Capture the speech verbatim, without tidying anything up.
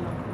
channel.